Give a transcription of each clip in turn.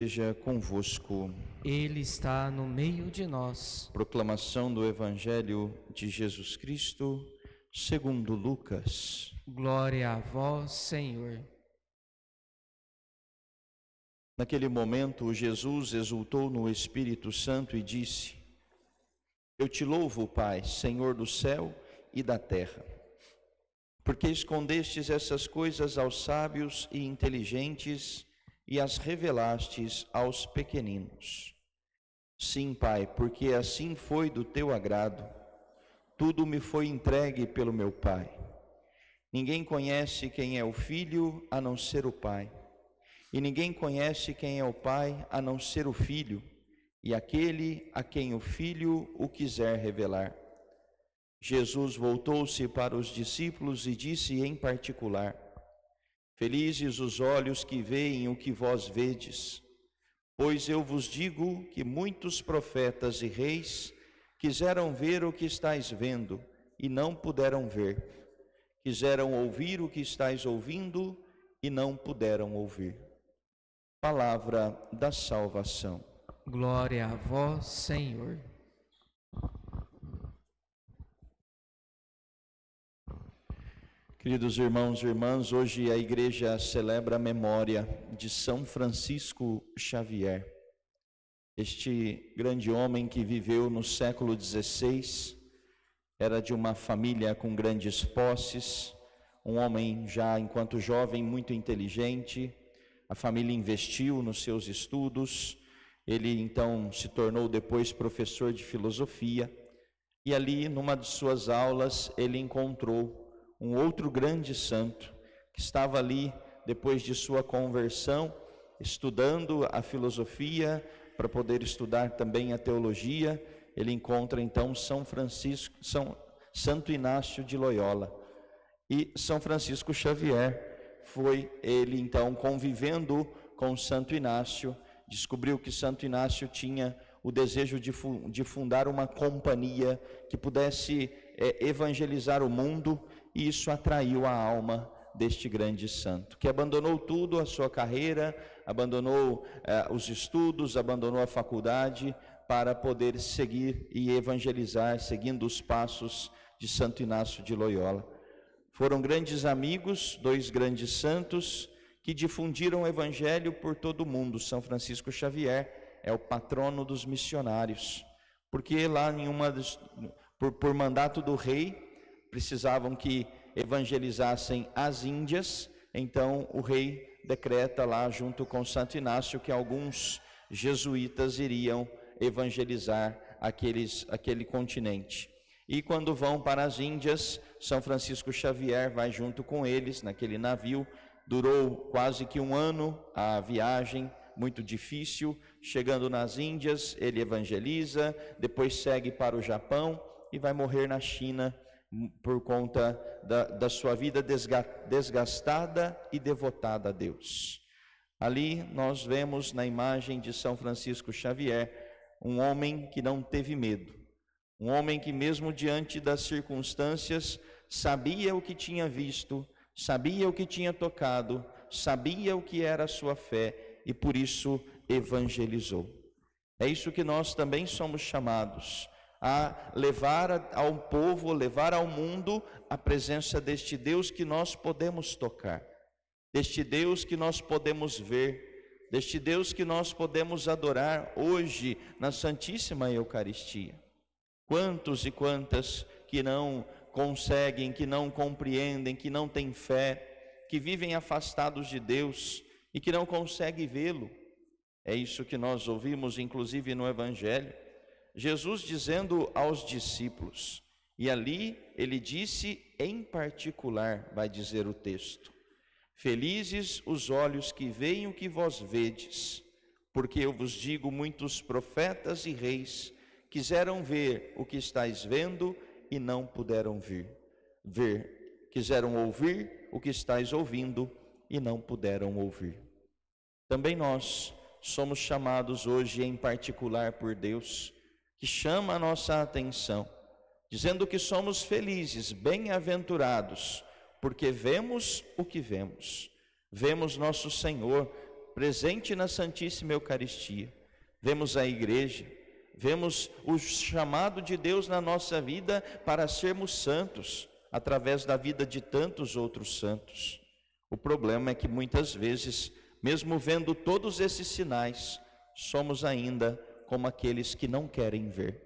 Seja convosco. Ele está no meio de nós. Proclamação do Evangelho de Jesus Cristo, segundo Lucas. Glória a vós, Senhor. Naquele momento, Jesus exultou no Espírito Santo e disse: Eu te louvo, Pai, Senhor do céu e da terra, porque escondestes essas coisas aos sábios e inteligentes e as revelastes aos pequeninos. Sim, Pai, porque assim foi do teu agrado. Tudo me foi entregue pelo meu Pai. Ninguém conhece quem é o Filho a não ser o Pai, e ninguém conhece quem é o Pai a não ser o Filho, e aquele a quem o Filho o quiser revelar. Jesus voltou-se para os discípulos e disse em particular: Felizes os olhos que veem o que vós vedes, pois eu vos digo que muitos profetas e reis quiseram ver o que estáis vendo e não puderam ver, quiseram ouvir o que estáis ouvindo e não puderam ouvir. Palavra da salvação. Glória a vós, Senhor. Queridos irmãos e irmãs, hoje a igreja celebra a memória de São Francisco Xavier, este grande homem que viveu no século XVI, era de uma família com grandes posses, um homem já enquanto jovem muito inteligente, a família investiu nos seus estudos, ele então se tornou depois professor de filosofia e ali numa de suas aulas ele encontrou um outro grande santo que estava ali depois de sua conversão, estudando a filosofia para poder estudar também a teologia. Ele encontra então Santo Inácio de Loyola, e São Francisco Xavier foi ele então convivendo com Santo Inácio, descobriu que Santo Inácio tinha o desejo de fundar uma companhia que pudesse evangelizar o mundo. E isso atraiu a alma deste grande santo, que abandonou tudo, a sua carreira, abandonou os estudos, abandonou a faculdade para poder seguir e evangelizar, seguindo os passos de Santo Inácio de Loyola. Foram grandes amigos, dois grandes santos, que difundiram o evangelho por todo o mundo. São Francisco Xavier é o patrono dos missionários, porque lá em por mandato do rei, precisavam que evangelizassem as Índias, então o rei decreta lá junto com Santo Inácio que alguns jesuítas iriam evangelizar aquele continente. E quando vão para as Índias, São Francisco Xavier vai junto com eles naquele navio, durou quase que um ano a viagem, muito difícil, chegando nas Índias, ele evangeliza, depois segue para o Japão e vai morrer na China, por conta da sua vida desgastada e devotada a Deus. Ali nós vemos na imagem de São Francisco Xavier um homem que não teve medo, um homem que mesmo diante das circunstâncias sabia o que tinha visto, sabia o que tinha tocado, sabia o que era a sua fé e por isso evangelizou. É isso que nós também somos chamados a levar ao povo, levar ao mundo a presença deste Deus que nós podemos tocar, deste Deus que nós podemos ver, deste Deus que nós podemos adorar hoje na Santíssima Eucaristia. Quantos e quantas que não conseguem, que não compreendem, que não têm fé, que vivem afastados de Deus e que não conseguem vê-lo. É isso que nós ouvimos inclusive no Evangelho, Jesus dizendo aos discípulos, e ali ele disse em particular, vai dizer o texto: Felizes os olhos que veem o que vós vedes, porque eu vos digo, muitos profetas e reis quiseram ver o que estáis vendo e não puderam ver, quiseram ouvir o que estáis ouvindo e não puderam ouvir. Também nós somos chamados hoje em particular por Deus, que chama a nossa atenção, dizendo que somos felizes, bem-aventurados, porque vemos o que vemos. Vemos nosso Senhor presente na Santíssima Eucaristia, vemos a Igreja, vemos o chamado de Deus na nossa vida para sermos santos, através da vida de tantos outros santos. O problema é que muitas vezes, mesmo vendo todos esses sinais, somos ainda como aqueles que não querem ver.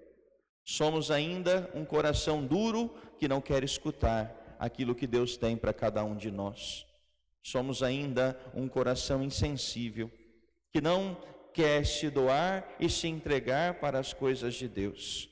Somos ainda um coração duro que não quer escutar aquilo que Deus tem para cada um de nós. Somos ainda um coração insensível, que não quer se doar e se entregar para as coisas de Deus.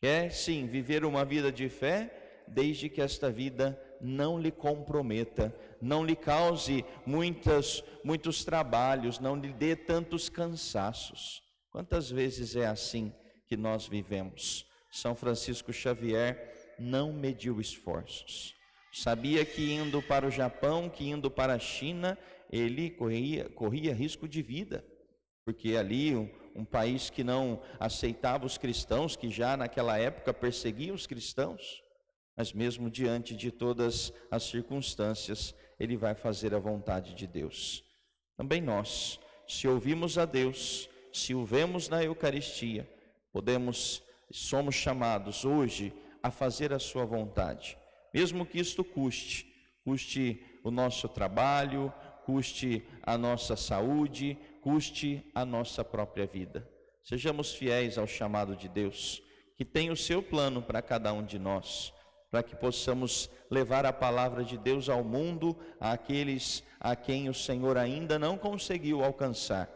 Quer sim viver uma vida de fé, desde que esta vida não lhe comprometa, não lhe cause muitos trabalhos, não lhe dê tantos cansaços. Quantas vezes é assim que nós vivemos? São Francisco Xavier não mediu esforços. Sabia que indo para o Japão, que indo para a China, ele corria risco de vida. Porque ali, um país que não aceitava os cristãos, que já naquela época perseguia os cristãos, mas mesmo diante de todas as circunstâncias, ele vai fazer a vontade de Deus. Também nós, se ouvimos a Deus, se o vemos na Eucaristia, somos chamados hoje a fazer a sua vontade. Mesmo que isto custe o nosso trabalho, custe a nossa saúde, custe a nossa própria vida. Sejamos fiéis ao chamado de Deus, que tem o seu plano para cada um de nós, para que possamos levar a palavra de Deus ao mundo, àqueles a quem o Senhor ainda não conseguiu alcançar,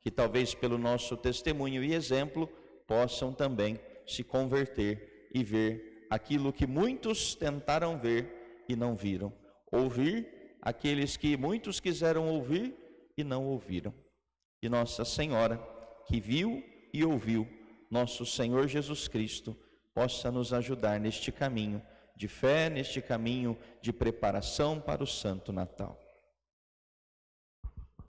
que talvez pelo nosso testemunho e exemplo possam também se converter e ver aquilo que muitos tentaram ver e não viram. Ouvir aqueles que muitos quiseram ouvir e não ouviram. E Nossa Senhora, que viu e ouviu, nosso Senhor Jesus Cristo, possa nos ajudar neste caminho de fé, neste caminho de preparação para o Santo Natal.